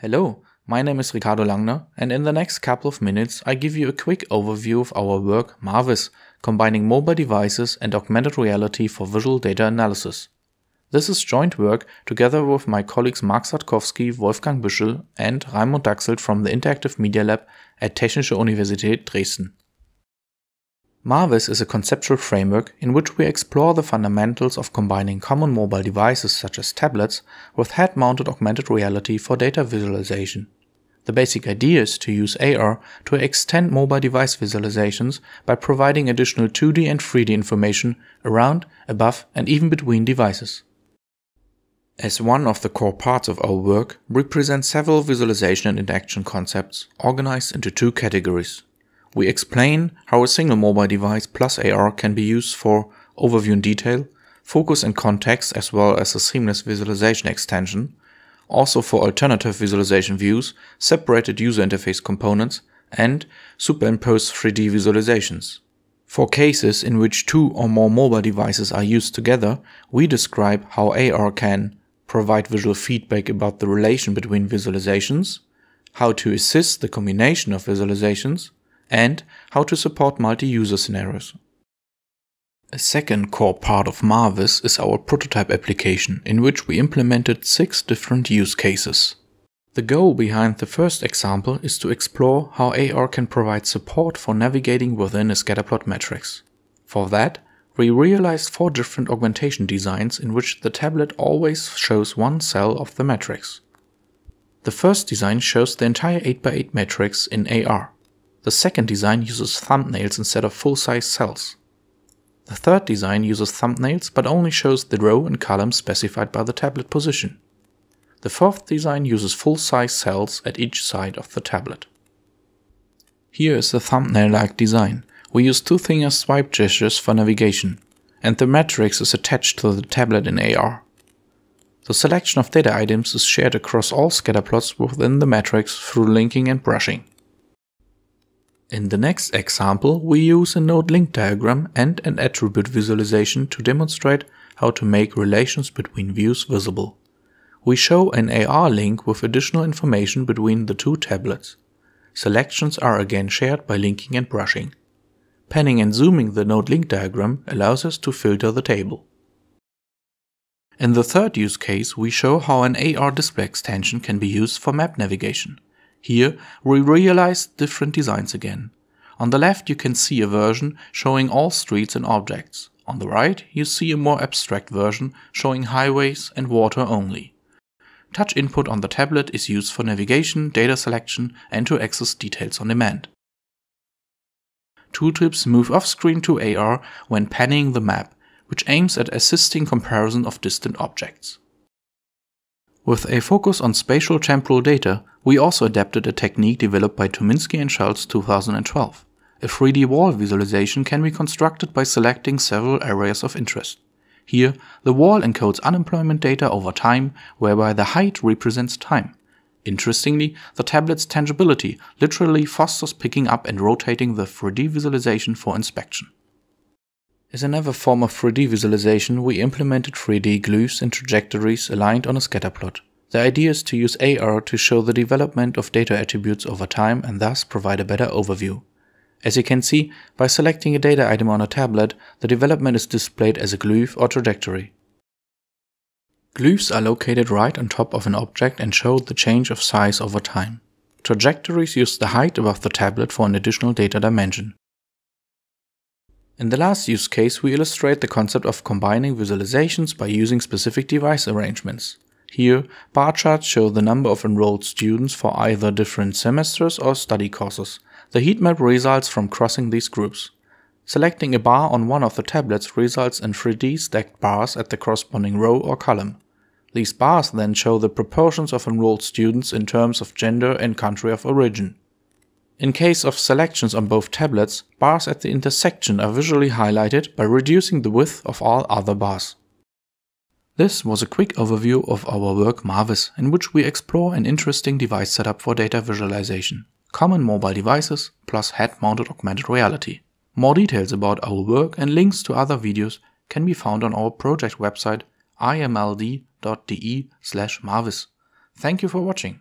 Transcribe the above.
Hello, my name is Ricardo Langner, and in the next couple of minutes I give you a quick overview of our work Marvis, combining mobile devices and augmented reality for visual data analysis. This is joint work together with my colleagues Mark Satkowski, Wolfgang Büschel and Raimund Daxelt from the Interactive Media Lab at Technische Universität Dresden. Marvis is a conceptual framework in which we explore the fundamentals of combining common mobile devices such as tablets with head-mounted augmented reality for data visualization. The basic idea is to use AR to extend mobile device visualizations by providing additional 2D and 3D information around, above and even between devices. As one of the core parts of our work, we present several visualization and interaction concepts organized into two categories. We explain how a single mobile device plus AR can be used for overview and detail, focus and context, as well as a seamless visualization extension, also for alternative visualization views, separated user interface components, and superimposed 3D visualizations. For cases in which two or more mobile devices are used together, we describe how AR can provide visual feedback about the relation between visualizations, how to assist the combination of visualizations, and how to support multi-user scenarios. A second core part of Marvis is our prototype application, in which we implemented 6 different use cases. The goal behind the first example is to explore how AR can provide support for navigating within a scatterplot matrix. For that, we realized 4 different augmentation designs in which the tablet always shows one cell of the matrix. The first design shows the entire 8x8 matrix in AR. The second design uses thumbnails instead of full-size cells. The third design uses thumbnails but only shows the row and column specified by the tablet position. The fourth design uses full-size cells at each side of the tablet. Here is the thumbnail-like design. We use 2 finger swipe gestures for navigation, and the matrix is attached to the tablet in AR. The selection of data items is shared across all scatterplots within the matrix through linking and brushing. In the next example, we use a node link diagram and an attribute visualization to demonstrate how to make relations between views visible. We show an AR link with additional information between the two tablets. Selections are again shared by linking and brushing. Panning and zooming the node link diagram allows us to filter the table. In the third use case, we show how an AR display extension can be used for map navigation. Here, we realized different designs again. On the left you can see a version showing all streets and objects. On the right you see a more abstract version showing highways and water only. Touch input on the tablet is used for navigation, data selection and to access details on demand. Tooltips move off screen to AR when panning the map, which aims at assisting comparison of distant objects. With a focus on spatial temporal data, we also adapted a technique developed by Tominski and Schultz 2012. A 3D wall visualization can be constructed by selecting several areas of interest. Here, the wall encodes unemployment data over time, whereby the height represents time. Interestingly, the tablet's tangibility literally fosters picking up and rotating the 3D visualization for inspection. As another form of 3D visualization, we implemented 3D glyphs and trajectories aligned on a scatterplot. The idea is to use AR to show the development of data attributes over time and thus provide a better overview. As you can see, by selecting a data item on a tablet, the development is displayed as a glyph or trajectory. Glyphs are located right on top of an object and show the change of size over time. Trajectories use the height above the tablet for an additional data dimension. In the last use case, we illustrate the concept of combining visualizations by using specific device arrangements. Here, bar charts show the number of enrolled students for either different semesters or study courses. The heat map results from crossing these groups. Selecting a bar on one of the tablets results in 3D stacked bars at the corresponding row or column. These bars then show the proportions of enrolled students in terms of gender and country of origin. In case of selections on both tablets, bars at the intersection are visually highlighted by reducing the width of all other bars. This was a quick overview of our work Marvis, in which we explore an interesting device setup for data visualization. Common mobile devices plus head-mounted augmented reality. More details about our work and links to other videos can be found on our project website imld.de/marvis. Thank you for watching.